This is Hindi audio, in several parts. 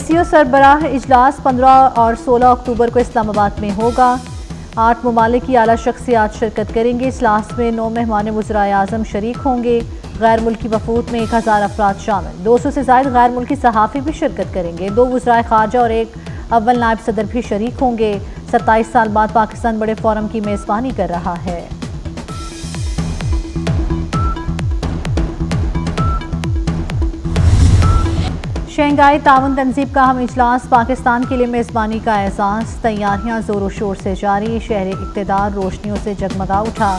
SCO सरबराह इजलास 15 और 16 अक्टूबर को इस्लामाबाद में होगा। 8 ममालिक की आला शख्सियात शिरकत करेंगे। इजलास में 9 मेहमान वज़राए आज़म शरीक होंगे। गैर मुल्की वफूद में 1000 अफराद शामिल। 200 से ज़ायद गैर मुल्की सहाफ़ी भी शिरकत करेंगे। 2 वज़राए ख़ारजा और 1 अव्वल नायब सदर भी शरीक होंगे। 27 साल बाद पाकिस्तान बड़े फोरम की मेज़बानी कर रहा है। शंघाई तावन तनजीब का हम इजलास पाकिस्तान के लिए मेज़बानी का एजाज़। तैयारियाँ ज़ोरों शोर से जारी। शहर इक़्तदार रोशनियों से जगमगा उठा।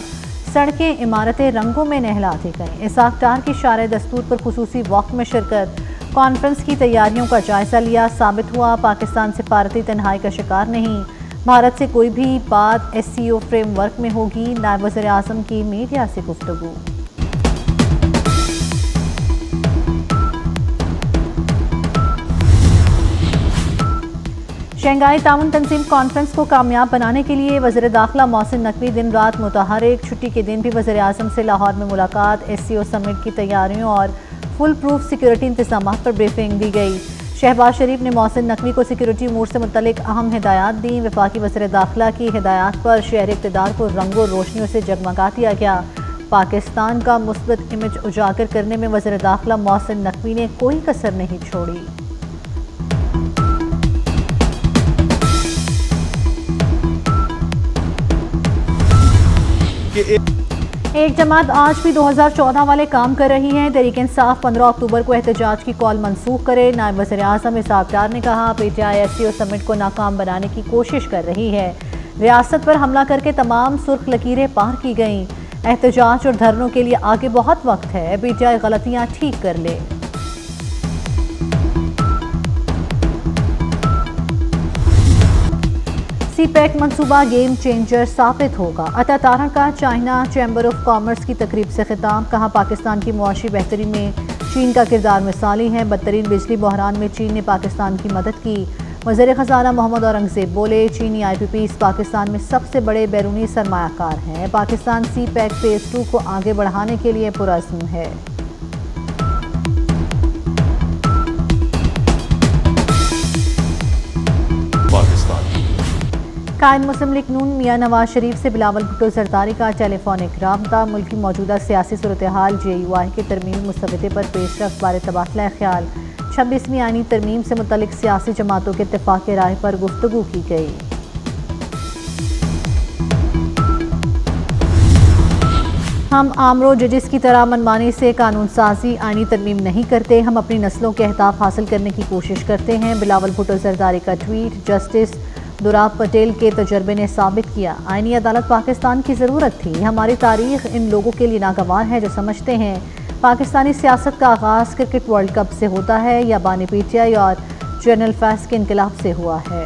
सड़कें इमारतें रंगों में नहलाती गईं। इशाक डार की शारे दस्तूर पर खुसूसी वॉक में शिरकत। कॉन्फ्रेंस की तैयारियों का जायज़ा लिया। साबित हुआ पाकिस्तान सिफारती तन्हाई का शिकार नहीं। भारत से कोई भी बात SCO फ्रेमवर्क में होगी। नायब वज़ीर-ए-आज़म की मीडिया से गुफ्तगू। शंघाई तावन तनजीम कॉन्फ्रेंस को कामयाब बनाने के लिए वज़ीर दाखिला महसिन नकवी दिन रात मुतहरक। छुट्टी के दिन भी वज़ीर-ए-आज़म से लाहौर में मुलाकात। SCO समिट की तैयारियों और फुल प्रूफ सिक्योरिटी इंतजाम पर ब्रीफिंग दी गई। शहबाज शरीफ ने महसिन नकवी को सिक्योरिटी अमूर से मुतलिक अहम हिदायत दी। वफाकी वज़ीर दाखिला की हिदायत पर शहर इक़्तदार को रंगों रोशनियों से जगमगा दिया गया। पाकिस्तान का मुस्बत इमेज उजागर करने में वज़ीर दाखिला महसिन नकवी ने कोई कसर नहीं छोड़ी। एक जमात आज भी 2014 वाले काम कर रही है। तहरीक-ए-इंसाफ 15 अक्टूबर को एहतजाज की कॉल मंसूख करे। नायब वज़ीर-ए-आज़म इशाक डार ने कहा PTI SCO समिट को नाकाम बनाने की कोशिश कर रही है। रियासत पर हमला करके तमाम सुर्ख लकीरें पार की गईं। एहतजाज और धरनों के लिए आगे बहुत वक्त है। PTI गलतियाँ ठीक कर ले। सीपैक मंसूबा गेम चेंजर साबित होगा। अतातारण का चाइना चैम्बर ऑफ कामर्स की तकरीब से खिताब। कहा पाकिस्तान की मुआशी बेहतरी में चीन का किरदार मिसाली है। बदतरीन बिजली बहरान में चीन ने पाकिस्तान की मदद की। वज़ीर ख़जाना मोहम्मद औरंगजेब बोले चीनी IPP पाकिस्तान में सबसे बड़े बैरूनी सरमायाकार हैं। पाकिस्तान CPEC Phase 2 को आगे बढ़ाने के लिए पुरज़्म है। कायद मुस्लिम लीग नून मियाँ नवाज शरीफ से बिलावल भुट्टो जरदारी का टेलीफोनिक रब्ता। मुल्क की मौजूदा सियासी सूरत-ए-हाल JUI के तरमीमी मसवदे पर पेश रफ्त बारे तबादला ख्याल। 26वीं आईनी तरमीम से मुतलिक सियासी जमातों के इत्तेफाक राय पर गुफ्तगू की गई। हम आमरो जजेस की तरह मनमानी से कानून साजी आईनी तरमीम नहीं करते। हम अपनी नस्लों के अहताफ हासिल करने की कोशिश करते हैं। बिलावल भुट्टो जरदारी का ट्वीट। जस्टिस दुराब पटेल के तजर्बे ने साबित किया आईनी अदालत पाकिस्तान की ज़रूरत थी। हमारी तारीख इन लोगों के लिए नागवार है जो समझते हैं पाकिस्तानी सियासत का आगाज़ क्रिकेट वर्ल्ड कप से होता है या बानी PTI और जनरल फैस के इनकलाब से हुआ है।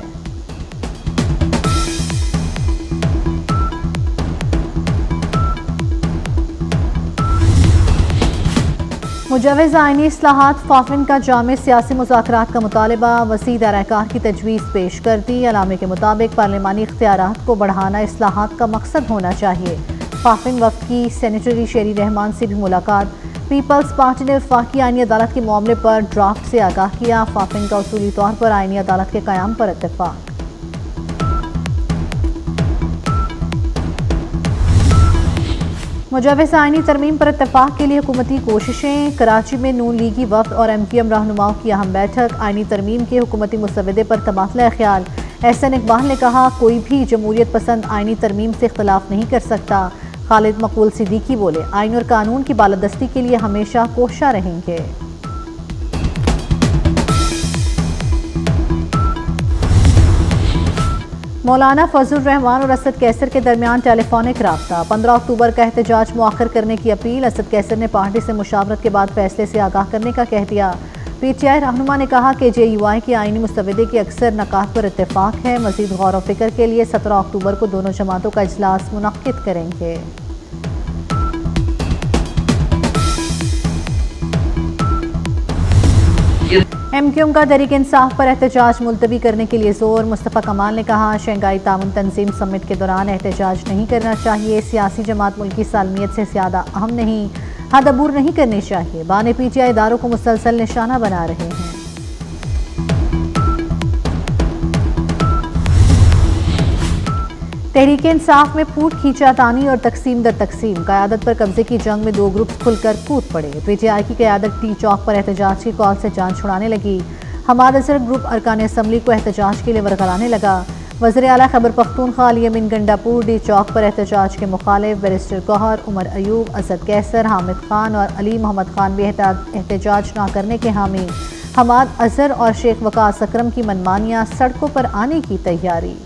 मुजवज़ आईनी इस्लाहात फाफिन का जामे सियासी मुज़ाकरात का मुतालबा। वसीद अरकार की तजवीज़ पेश कर दी। अलामे के मुताबिक पार्लिमानी इख्तियारात को बढ़ाना इस्लाहात का मकसद होना चाहिए। फाफिन वक्त की सेनेटरी शेरी रहमान से भी मुलाकात। पीपल्स पार्टी ने वफाकी आईनी अदालत के मामले पर ड्राफ्ट से आगाह किया। फाफिन का उसूली तौर पर आईनी अदालत के क़याम पर इत्तेफाक। मुजवज़ आईनी तरमीम पर इत्तेफाक के लिए हुकूमती कोशिशें। कराची में नून लीगी वफ़द और MQM रहनुमाओं की अहम बैठक। आईनी तरमीम के हुकूमती मसवदे पर तबादला ख्याल। अहसन इक़बाल ने कहा कोई भी जमहूरियत पसंद आईनी तरमीम से इख्तलाफ नहीं कर सकता। खालिद मकबूल सिद्दीकी बोले आइन और कानून की बालादस्ती के लिए हमेशा कोशा रहेंगे। मौलाना फजल रहमान और असद कैसर के दरमियान टेलीफोनिक रब्ता। 15 अक्टूबर का एहतजाज मुआखर करने की अपील। असद कैसर ने पार्टी से मुशावरत के बाद फैसले से आगाह करने का कह दिया। PTI रहनुमा ने कहा कि JUI के आईनी मुस्तवदे की अक्सर नकात पर इत्तेफाक है। मज़ीद गौर व फिक्र के लिए 17 अक्टूबर को दोनों जमातों का इजलास मुनक़िद करेंगे। MQM का तहरीक-ए-इंसाफ पर एहतजाज मुलतवी करने के लिए जोर। मुस्तफा कमाल ने कहा शंघाई तावन तनजीम समिट के दौरान एहतजाज नहीं करना चाहिए। सियासी जमात मुल्की सालमियत से ज़्यादा अहम नहीं। हद अबूर नहीं करनी चाहिए। बाने PTI इदारों को मुसलसल निशाना बना रहे हैं। तहरीक-ए-इंसाफ में फूट, खींचातानी और तकसीम दर तकसीम। क़यादत पर कब्जे की जंग में दो ग्रुप्स खुलकर कूद पड़े। पीटीआई की क़यादत टी चौक पर एहतजाज की कॉल से जान छुड़ाने लगी। हमाद अज़हर ग्रुप अरकान असम्बली को एहतजाज के लिए वरगलाने लगा। वज़ीर-ए-आला ख़ैबर पख्तूनख्वा यमीन गंडापुर डी चौक पर एहतजाज के मुखालिफ। बेरिस्टर गौहर, उमर अयूब, असद कैसर, हामिद खान और अली मोहम्मद खान भी एहतजाज ना करने के हामी। हमाद अज़हर और शेख वक़ास अक्रम की मनमानियां, सड़कों पर आने की तैयारी।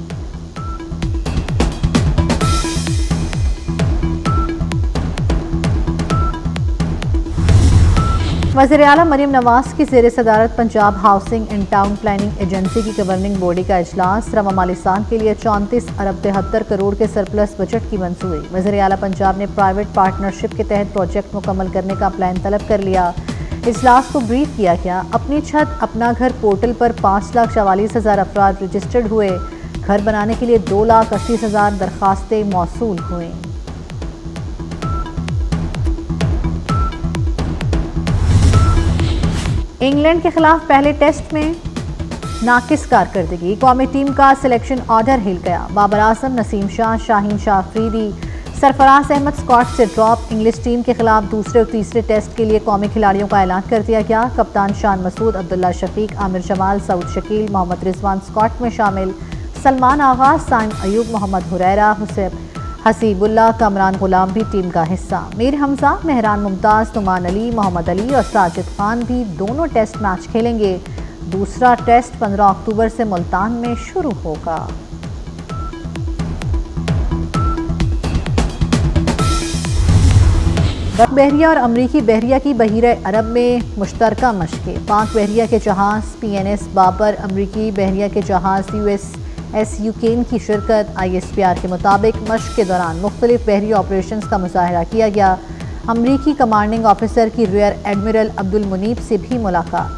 वज़ीर आला मरीम नवास की ज़ेर सदारत Punjab housing and town planning agency की गवर्निंग बॉडी का अजलास। रवा मालिसान के लिए 34 अरब 73 करोड़ के सरप्लस बजट की मंजूरी। वज़ीर आला पंजाब ने प्राइवेट पार्टनरशिप के तहत प्रोजेक्ट मुकम्मल करने का प्लान तलब कर लिया। इजलास को ब्रीफ किया गया। अपनी छत अपना घर पोर्टल पर 5,44,000 अफराद रजिस्टर्ड हुए। घर बनाने के लिए 2,80,000 दरख्वास्तें मौसूल हुई। इंग्लैंड के खिलाफ पहले टेस्ट में नाकिस कारकर्दगी। कौमी टीम का सिलेक्शन ऑर्डर हिल गया। बाबर आज़म, नसीम शाह, शाहीन शाह आफरीदी, सरफराज अहमद स्कॉट से ड्रॉप। इंग्लिश टीम के खिलाफ दूसरे और तीसरे टेस्ट के लिए कौमी खिलाड़ियों का ऐलान कर दिया गया। कप्तान शान मसूद, अब्दुल्ला शफीक, आमिर जमाल, सऊद शकील, मोहम्मद रिजवान स्कॉट में शामिल। सलमान आगाज, साइम अयूब, मोहम्मद हुरैरा, हसीबुल्ला, कमरान गुलाम भी टीम का हिस्सा। मीर हमजा, मेहरान मुमताज़, तुमान अली, मोहम्मद अली और साजिद खान भी दोनों टेस्ट मैच खेलेंगे। दूसरा टेस्ट 15 अक्टूबर से मुल्तान में शुरू होगा। पाक बहरिया और अमरीकी बहरिया की बहरे अरब में मुश्तरका मशकें। पाक बहरिया के जहाज़ PNS बाबर, अमरीकी बहरिया के जहाज़ USS Yukon की शिरकत। ISPR के मुताबिक मशक के दौरान मुख्तलिफ बहरी ऑपरेशन का मुजाहरा किया गया। अमरीकी कमांडिंग ऑफिसर की रियर एडमिरल अब्दुल मुनीब से भी मुलाकात।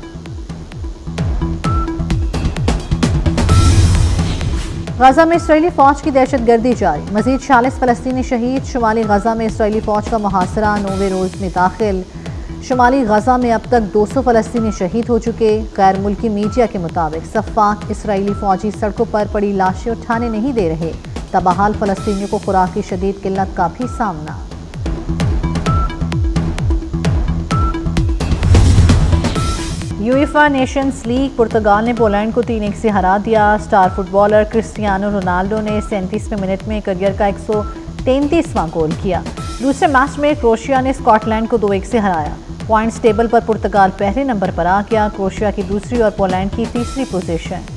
गजा में इसराइली फौज की दहशतगर्दी जारी। मजीद 40 फलस्तीनी शहीद। शुमाली गजा में इसराइली फौज का मुहासरा 9वें रोज़ में दाखिल। शुमाली गजा में अब तक 200 फलस्तीनी शहीद हो चुके। गैर मुल्की मीडिया के मुताबिक सफाक इसराइली फौजी सड़कों पर पड़ी लाशें उठाने नहीं दे रहे। तबाहाल फलस्तीनियों को खुराक की शदीद किल्लत का भी सामना। यूएफा नेशंस लीग, पुर्तगाल ने पोलैंड को 3-1 से हरा दिया। स्टार फुटबॉलर क्रिस्टियानो रोनाल्डो ने 37वें मिनट में करियर का 133वां गोल किया। दूसरे मैच में क्रोएशिया ने स्कॉटलैंड को 2-1 से हराया। पॉइंट्स टेबल पर पुर्तगाल पहले नंबर पर आ गया। क्रोएशिया की दूसरी और पोलैंड की तीसरी पोजीशन।